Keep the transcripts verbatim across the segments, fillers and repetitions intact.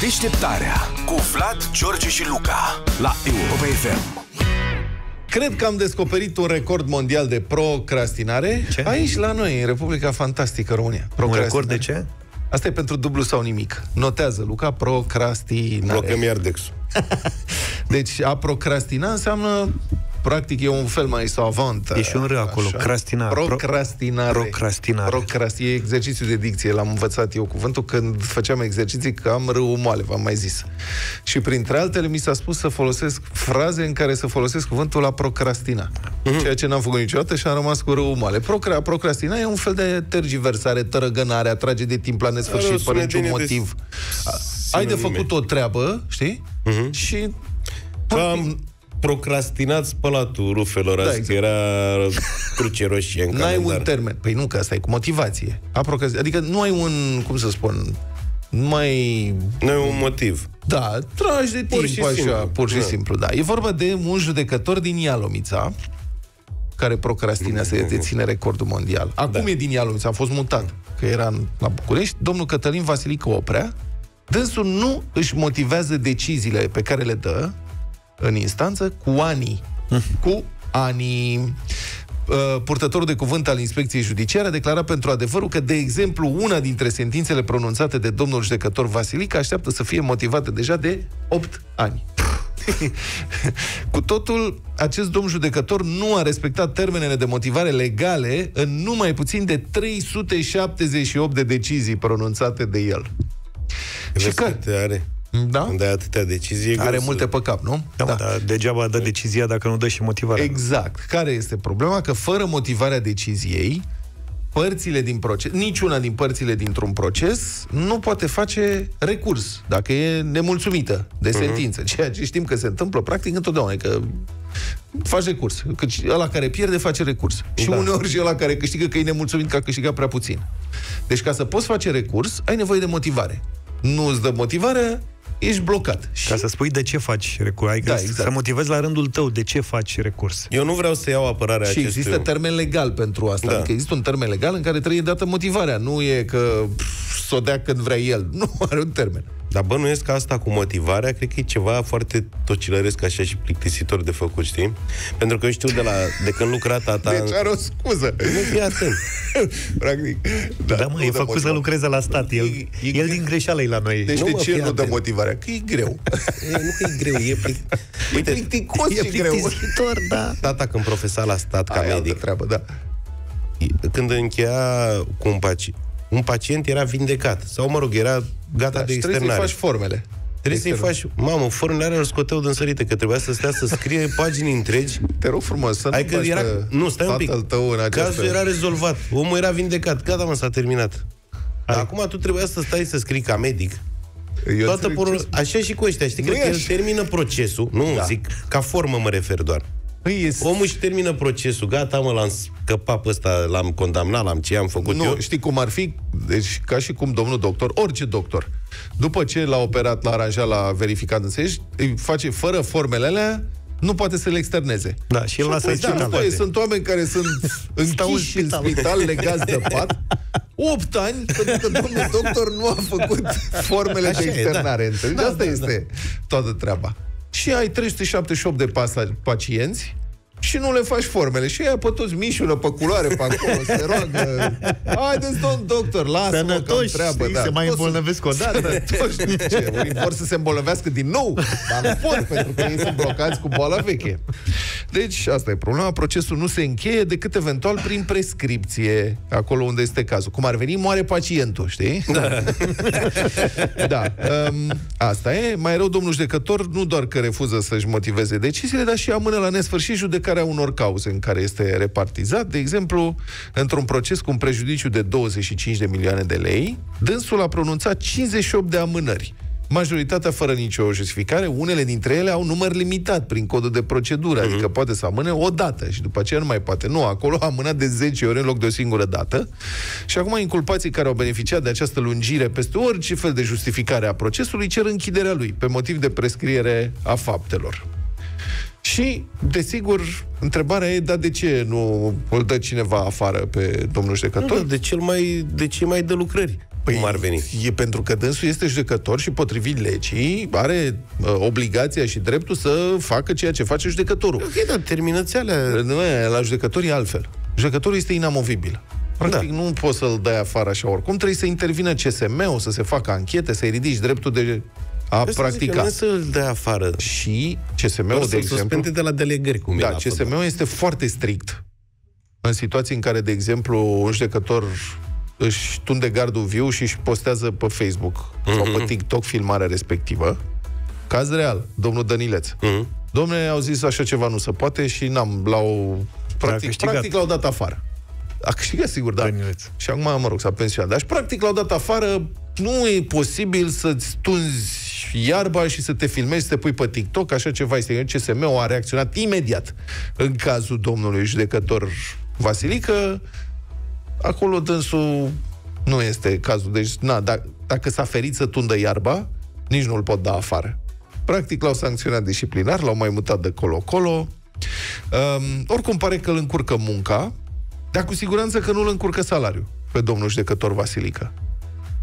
Deșteptarea cu Vlad, George și Luca la Europa F M. Cred că am descoperit un record mondial de procrastinare. Ce? Aici la noi, în Republica Fantastică România. Un record de ce? Asta e pentru dublu sau nimic. Notează, Luca, procrastinare. Blocăm iar dexul. Deci a procrastina înseamnă, practic, e un fel mai savant. E și un ră acolo, crastinare. Procrastinare. Procrastinare. Procrastinare. E exercițiu de dicție, l-am învățat eu cuvântul când făceam exerciții, că am râul moale, v-am mai zis. Și printre altele mi s-a spus să folosesc fraze în care să folosesc cuvântul la procrastina. Mm-hmm. Ceea ce n-am făcut niciodată și am rămas cu râul moale. Procra, procrastina e un fel de tergiversare, tărăgânare, atrage de timp la nesfârșit, fără niciun motiv. De... Ai de făcut o treabă, știi? Mm-hmm. Și... Cam... Procrastinat spălatul rufelor, da, exact. Era cruce roșie în calendar. N-ai un termen. Păi nu, că asta e cu motivație. A procrastinat. Adică nu ai un, cum să spun, mai... Nu ai un motiv. Da, tragi de pur timp și așa, simplu. pur și da. simplu. Da. E vorba de un judecător din Ialomița, care procrastinează, mm-hmm. deține recordul mondial. Acum da. e din Ialomița, a fost mutat, că era în, la București, domnul Cătălin Vasilică Oprea. Dânsul nu își motivează deciziile pe care le dă în instanță cu anii. Cu anii. Purtătorul de cuvânt al Inspecției Judiciare a declarat pentru Adevărul că, de exemplu, una dintre sentințele pronunțate de domnul judecător Vasilică așteaptă să fie motivată deja de opt ani. Cu totul, acest domn judecător nu a respectat termenele de motivare legale în numai puțin de trei sute șaptezeci și opt de decizii pronunțate de el. Și că... are... Da? Când ai atâtea decizii, are multe să... pe cap, nu? Da, da. Dar degeaba dă decizia dacă nu dă și motivarea. Exact. Care este problema? Că fără motivarea deciziei, părțile din proces, niciuna din părțile dintr-un proces nu poate face recurs, dacă e nemulțumită de sentință. Uh-huh. Ceea ce știm că se întâmplă practic întotdeauna, că faci recurs. Că ăla care pierde face recurs. Da. Și uneori și ăla care câștigă, că e nemulțumit că a câștigat prea puțin. Deci ca să poți face recurs, ai nevoie de motivare. Nu îți dă motivarea, ești blocat. Ca să spui de ce faci recurs. Adică da, exact. Să motivezi la rândul tău de ce faci recurs. Eu nu vreau să iau apărarea acestui... Și există termen legal pentru asta. Da. Adică există un termen legal în care trebuie dată motivarea. Nu e că s-o dea când vrea el. Nu are un termen. Dar bănuiesc că asta cu motivarea, cred că e ceva foarte tocilăresc așa și plictisitor de făcut, știi? Pentru că eu știu de, la, de când lucra tata... Deci are o scuză. Nu fii atent. Practic. Da, da mă, e făcut să lucreze la stat. El, e, e el din greșeală e la noi. Deci nu, de ce nu dă motivarea? Că e greu. E, nu că e greu, e, plic... Uite, e plicticos e și greu. Da. Tata când profesa la stat ca aia medic. Treabă, da. Când încheia cu un paci. Un pacient era vindecat. Sau, mă rog, era gata da, de externare. Trebuie să-i faci formele. Trebuie să-i faci... Mamă, formele alea îl scoteau din sărite, că trebuia să stea să scrie pagini întregi. Te rog frumos, să adică nu era... Nu, stai un pic. Cazul era rezolvat. Omul era vindecat. Gata, mă, s-a terminat. Dar acum tu trebuia să stai să scrii ca medic. Eu Toată porul... Așa și cu ăștia. Știi, cred că el termină procesul. Nu, da. zic, ca formă mă refer doar. Yes. Omul își termină procesul. Gata, mă, l-am scăpat pe ăsta, l-am condamnat, l-am ce am făcut nu, eu. Știi cum ar fi? Deci, ca și cum domnul doctor, orice doctor, după ce l-a operat, l-a aranjat, l-a verificat, înțelegi, îi face fără formele alea, nu poate să le externeze. Da, și el lasă spitalele. Sunt oameni care sunt închiși în spital, legați de pat, opt ani, pentru că domnul doctor nu a făcut formele Așa de externare. E, da. Da, Asta da, este da. toată treaba. Și ai trei sute șaptezeci și opt de pasari, pacienți și nu le faci formele. Și aia pe toți mișură, pe culoare, pe acolo, se roagă. Haideți, domn doctor, lasă-mă că-mi treabă. Da. Se mai îmbolnăvesc o dată. Unii vor să se îmbolnăvească din nou, dar nu pot, pentru că ei sunt blocați cu boala veche. Deci, asta e problema. Procesul nu se încheie decât eventual prin prescripție, acolo unde este cazul. Cum ar veni, moare pacientul, știi? Da. da. Um, asta e. Mai rău, domnul judecător nu doar că refuză să-și motiveze deciziile, dar și amână la nesfârșit judecarea a unor cauze în care este repartizat. De exemplu, într-un proces cu un prejudiciu de douăzeci și cinci de milioane de lei, dânsul a pronunțat cincizeci și opt de amânări, majoritatea fără nicio justificare. Unele dintre ele au număr limitat prin codul de procedură, adică uh-huh. poate să amâne o dată și după aceea nu mai poate. Nu, acolo a amânat de zece ori în loc de o singură dată. Și acum inculpații care au beneficiat de această lungire peste orice fel de justificare a procesului cer închiderea lui pe motiv de prescriere a faptelor. Și, desigur, întrebarea e, dar de ce nu îl dă cineva afară pe domnul judecător? Da, de ce mai, de ce mai dă lucrări? Păi cum ar veni? E pentru că dânsul este judecător și potrivit legii are uh, obligația și dreptul să facă ceea ce face judecătorul. Ok, dar termină-ți alea. La judecător e altfel. Judecătorul este inamovibil. Practic, da, nu poți să-l dai afară așa oricum. Trebuie să intervină C S M-ul, să se facă anchete, să-i ridici dreptul de a asta practica. Nu să-l dai afară. Și C S M-ul, de exemplu, de la delegări, cum da, C S M-ul este foarte strict în situații în care, de exemplu, un judecător își tunde gardul viu și își postează pe Facebook mm-hmm. sau pe TikTok filmarea respectivă. Caz real, domnul Danileț. Mm-hmm. Domnule, au zis așa ceva nu se poate și n-am, l-au... Practic, practic l-au dat afară. A câștigat, sigur, da. Danileț. Și acum, mă rog, s-a pensionat. Dar practic l-au dat afară. Nu e posibil să-ți tunzi iarba și să te filmezi, să te pui pe TikTok, așa ceva este. C S M-ul a reacționat imediat în cazul domnului judecător Vasilică. Acolo dânsul nu este cazul. Deci, na, dacă, dacă s-a ferit să tundă iarba, nici nu-l pot da afară. Practic l-au sancționat disciplinar, l-au mai mutat de colo-colo. Um, oricum pare că îl încurcă munca, dar cu siguranță că nu îl încurcă salariul pe domnul judecător Vasilică.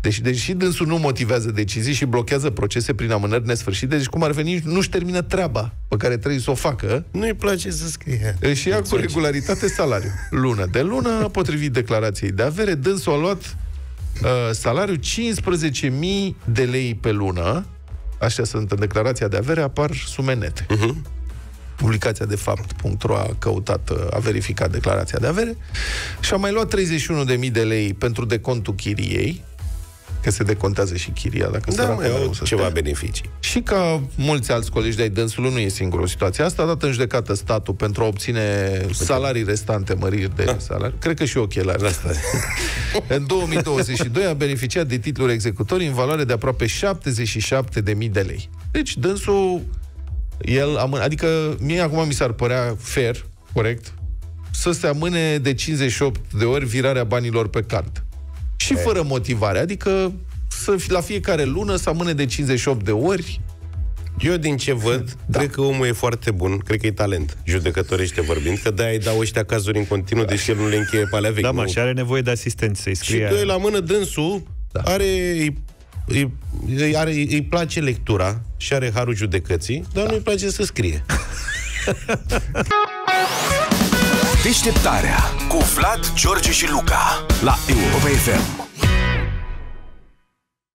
Deci, deși dânsul nu motivează decizii și blochează procese prin amânări nesfârșite, deci cum ar veni, nu-și termină treaba pe care trebuie să o facă. Nu-i place să scrie. Și ia cu regularitate salariul. Lună de lună, potrivit declarației de avere, dânsul a luat uh, salariul cincisprezece mii de lei pe lună. Așa sunt în declarația de avere, apar sume nete. Uh-huh. Publicația de fapt punct ro a căutat, a verificat declarația de avere și a mai luat treizeci și unu de mii de lei pentru decontul chiriei, că se decontează și chiria, dacă da, mă, eu, să ceva stea. beneficii. Și ca mulți alți colegi de-ai dânsului, nu e singură situația asta, a dat în judecată statul pentru a obține salarii restante, măriri de salarii. Cred că și ochelari. Asta. În două mii douăzeci și doi a beneficiat de titluri executorii în valoare de aproape șaptezeci și șapte de mii de lei. Deci dânsul, el amână, adică mie acum mi s-ar părea fair, corect, să se amâne de cincizeci și opt de ori virarea banilor pe card. Și fără motivare, adică să, la fiecare lună să amâne de cincizeci și opt de ori. Eu din ce văd, da, cred că omul e foarte bun, cred că e talent, judecătorește vorbind, că de-aia îi dau ăștia cazuri în continuu, da, deși el nu le încheie pe alea vechi. Da, mă, și are nevoie de asistență, să-i scrie. Și doi la mână, dânsul da. are... Îi, îi, are, îi place lectura și are harul judecății, dar da. nu îi place să scrie. Deșteptarea cu Vlad, George și Luca la Europa F M.